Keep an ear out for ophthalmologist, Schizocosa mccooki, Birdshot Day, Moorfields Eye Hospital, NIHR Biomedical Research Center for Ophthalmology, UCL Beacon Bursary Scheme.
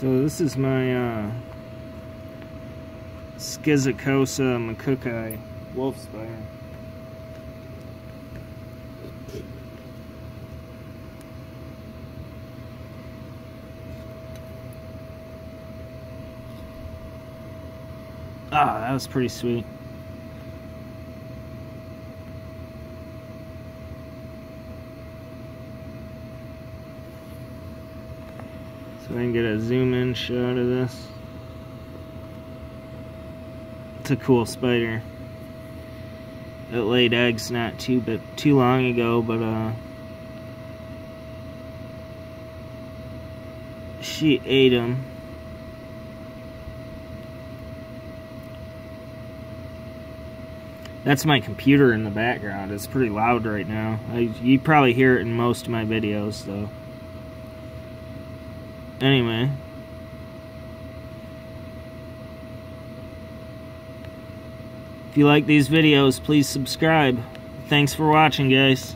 So this is my Schizocosa mccooki wolf spider. Ah, that was pretty sweet. So I can get a zoom in shot of this. It's a cool spider. It laid eggs not too long ago, but she ate them. That's my computer in the background. It's pretty loud right now. You probably hear it in most of my videos, though. Anyway. If you like these videos, please subscribe. Thanks for watching, guys.